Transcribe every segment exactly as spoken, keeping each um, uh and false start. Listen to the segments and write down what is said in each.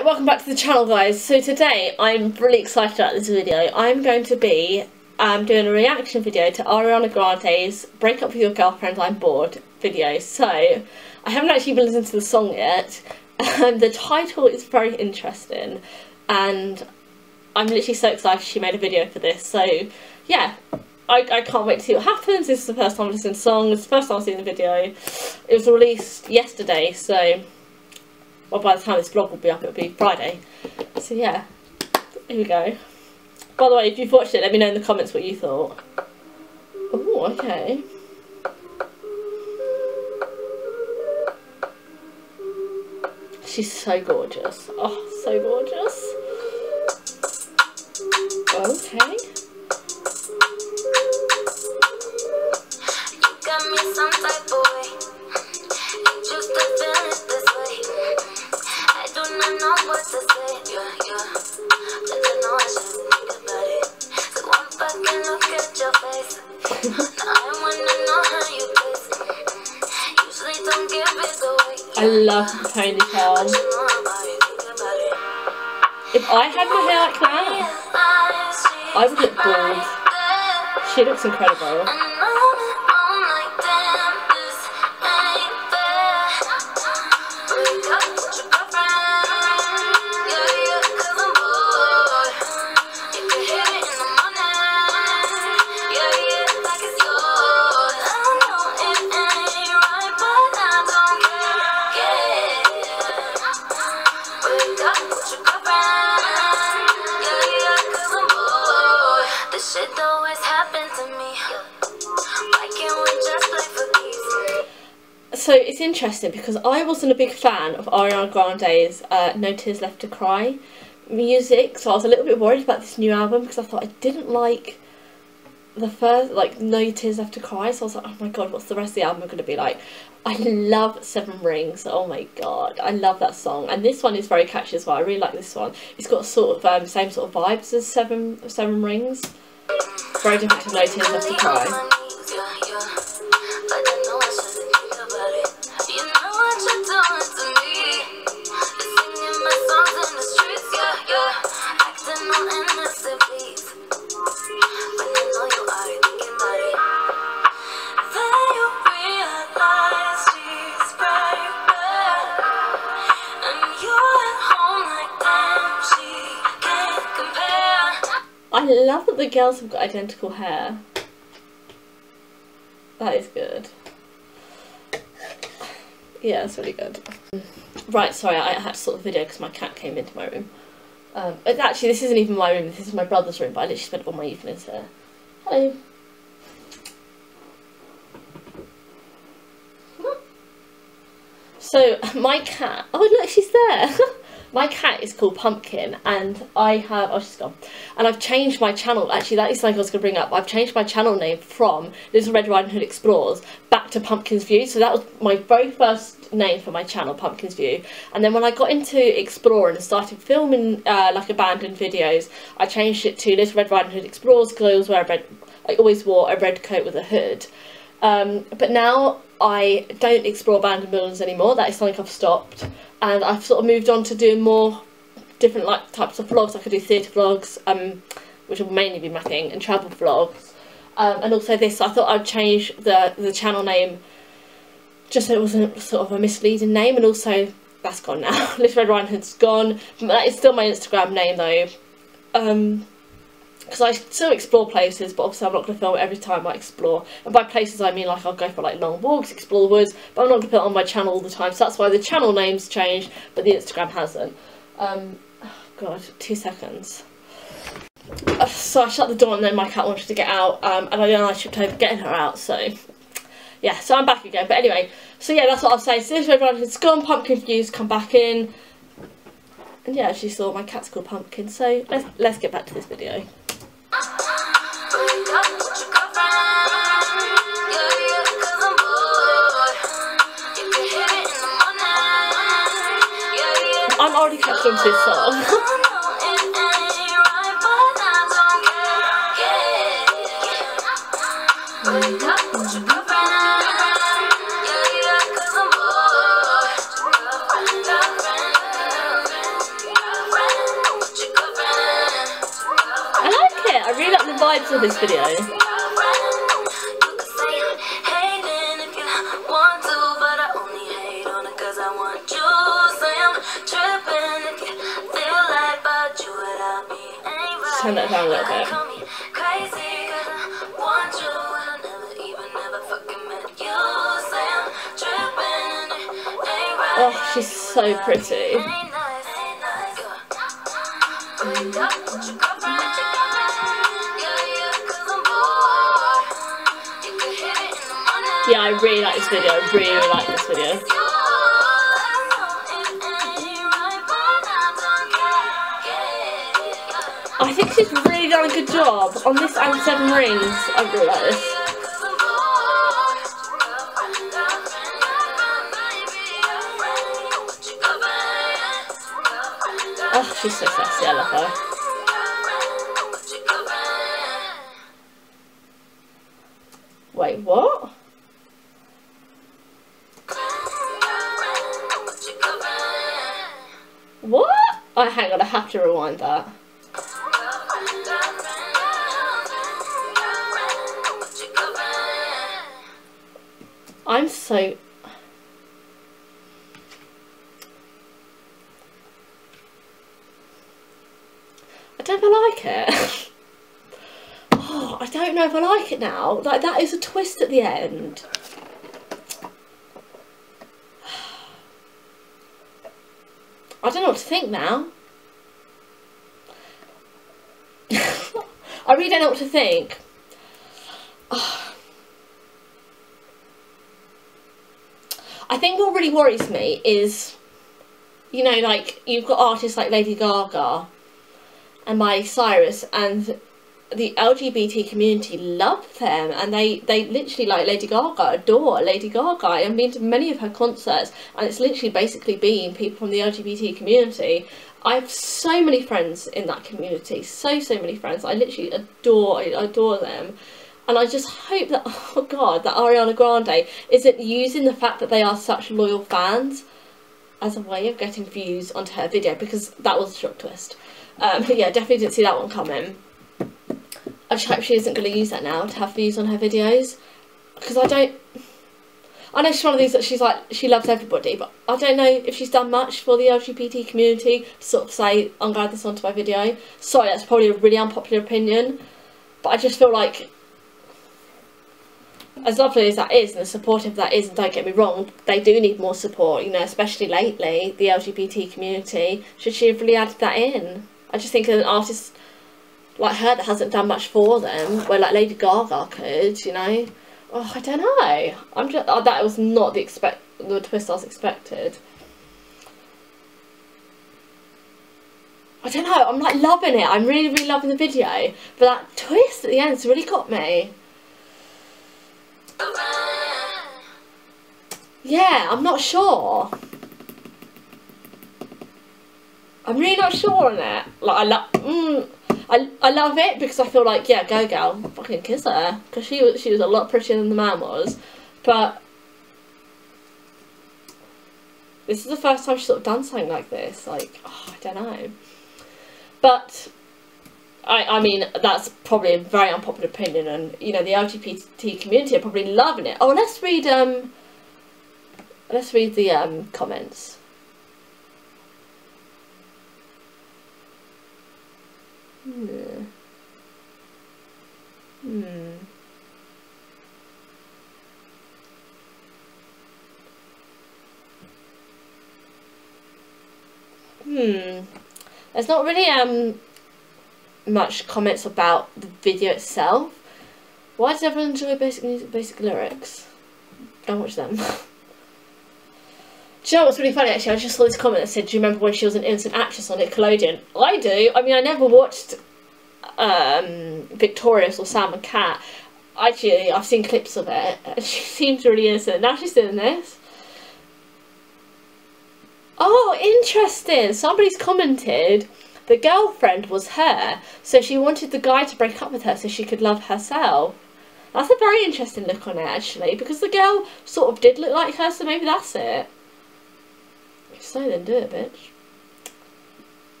Right, welcome back to the channel, guys. So today I'm really excited about this video. I'm going to be um, doing a reaction video to Ariana Grande's Break Up With Your Girlfriend, I'm Bored video. So I haven't actually been listening to the song yet. Um, the title is very interesting and I'm literally so excited she made a video for this. So yeah, I, I can't wait to see what happens. This is the first time I've listened to the song, it's the first time I've seen the video. It was released yesterday, so well, by the time this vlog will be up, it'll be Friday. So yeah, here we go. By the way, if you've watched it, let me know in the comments what you thought. Oh, okay. She's so gorgeous. Oh, so gorgeous. Okay. You got me some type of way. It just a feeling this way. I do not know what to say. Yeah, yeah. But I know I shouldn't think about it. So one fucking look at your face. Now I wanna know how you taste. Usually don't give it away. Yeah. I love the ponytail. If I had my hair like that, I would look bald. She looks incredible. So it's interesting because I wasn't a big fan of Ariana Grande's uh, No Tears Left to Cry music, so I was a little bit worried about this new album because I thought I didn't like the first, like No Tears Left to Cry, so I was like, oh my god, what's the rest of the album going to be like? I love Seven Rings, oh my god, I love that song, and this one is very catchy as well. I really like this one. It's got sort of um, same sort of vibes as Seven Seven Rings. Very different to No Tears Left to Cry. I love that the girls have got identical hair. That is good. Yeah, it's really good. Right, sorry, I had to sort the video because my cat came into my room. Um, actually, this isn't even my room, this is my brother's room, but I literally spent all my evenings here. Hello. So, my cat... Oh, look, she's there! My cat is called Pumpkin, and I have... Oh, she's gone. And I've changed my channel. Actually, that is something I was going to bring up. I've changed my channel name from Little Red Riding Hood Explores back to Pumpkin's View. So that was my very first name for my channel, Pumpkin's View. And then when I got into Exploring and started filming, uh, like, abandoned videos, I changed it to Little Red Riding Hood Explores because I always wear a red... I always wore a red coat with a hood. Um, but now I don't explore abandoned buildings anymore. That is something I've stopped, and I've sort of moved on to doing more different like types of vlogs. I could do theatre vlogs, um, which will mainly be my thing, and travel vlogs, um, and also this. I thought I'd change the the channel name just so it wasn't sort of a misleading name, and also that's gone now. Little Red Riding Hood's gone. That is still my Instagram name though. Um, Because I still explore places, but obviously I'm not going to film every time I explore. And by places I mean like I'll go for like long walks, explore woods, but I'm not going to put it on my channel all the time. So that's why the channel name's changed, but the Instagram hasn't. Um, oh God, two seconds. So I shut the door and then my cat wanted to get out, um, and I realised I tripped over getting her out, so... Yeah, so I'm back again. But anyway, so yeah, that's what I'll say. So this way around, it's gone, Pumpkin Views, come back in. And yeah, as you saw, my cat's called Pumpkin, so let's, let's get back to this video. I'm already catching this song. to this video. Just turn that down a little bit. Oh, she's so pretty. Yeah, I really like this video. I really like this video. I think she's really done a good job on this and Seven Rings. I really like this. Oh, she's so sexy. I love her. Wait, what? What? Oh, hang on, I have to rewind that. I'm so... I don't know if I like it. Oh, I don't know if I like it now. Like, that is a twist at the end. I don't know what to think now. I really don't know what to think. Oh. I think what really worries me is, you know, like, you've got artists like Lady Gaga and Miley Cyrus, and the L G B T community love them, and they, they literally like Lady Gaga, adore Lady Gaga. I've been to many of her concerts, and it's literally basically been people from the L G B T community. I have so many friends in that community, so, so many friends. I literally adore, I adore them. And I just hope that, oh God, that Ariana Grande isn't using the fact that they are such loyal fans as a way of getting views onto her video, because that was a shock twist. Um, but yeah, definitely didn't see that one coming. I just hope she isn't going to use that now to have views on her videos, because I don't... I know she's one of these that she's like, she loves everybody, but I don't know if she's done much for the L G B T community to sort of say, I'm glad this onto my video. Sorry, that's probably a really unpopular opinion, but I just feel like, as lovely as that is and as supportive that is, and don't get me wrong, they do need more support, you know, especially lately, the L G B T community. Should she have really added that in? I just think an artist like her that hasn't done much for them, where like Lady Gaga could, you know. Oh, I don't know. I'm just oh, that was not the expect the twist I was expected. I don't know. I'm like loving it. I'm really, really loving the video, but that twist at the end's really got me. Yeah, I'm not sure. I'm really not sure on it. Like I love. Mm, I, I love it because I feel like, yeah, go girl, fucking kiss her, because she was she was a lot prettier than the man was, but this is the first time she's sort of done something like this. Like, oh, I don't know, but I I mean that's probably a very unpopular opinion, and you know the L G B T community are probably loving it. Oh, let's read um let's read the um comments. Hmm. Hmm. Hmm. There's not really um much comments about the video itself. Why does everyone enjoy basic music, basic lyrics? Don't watch them. Do you know what's really funny actually? I just saw this comment that said, do you remember when she was an innocent actress on Nickelodeon? I do. I mean, I never watched um, Victorious or Sam and Cat. Actually, I've seen clips of it and she seems really innocent. Now she's doing this. Oh, interesting. Somebody's commented the girlfriend was her. So she wanted the guy to break up with her so she could love herself. That's a very interesting look on it actually, because the girl sort of did look like her, so maybe that's it. So then do it, bitch.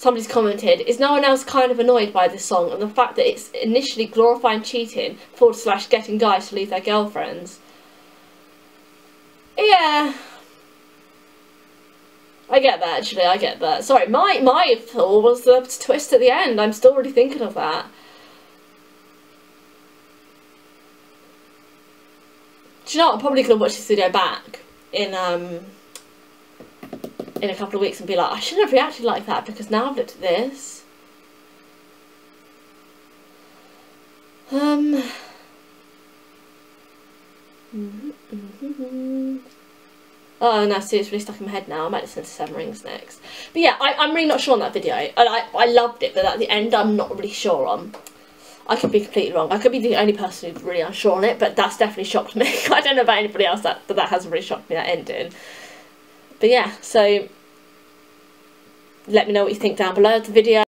somebody's commented, is no one else kind of annoyed by this song and the fact that it's initially glorifying cheating forward slash getting guys to leave their girlfriends? Yeah, I get that actually, I get that. Sorry, my, my thought was the twist at the end. I'm still really thinking of that. Do you know what? I'm probably going to watch this video back in um in a couple of weeks and be like, I shouldn't have reacted like that because now I've looked at this. Um. Mm-hmm, mm-hmm. Oh no, see, it's really stuck in my head now. I might listen to Seven Rings next. But yeah, I, I'm really not sure on that video. And I, I loved it, but at the end I'm not really sure on. I could be completely wrong. I could be the only person who's really unsure on it, but that's definitely shocked me. I don't know about anybody else, that, but that hasn't really shocked me, that ending. But yeah, so let me know what you think down below the video.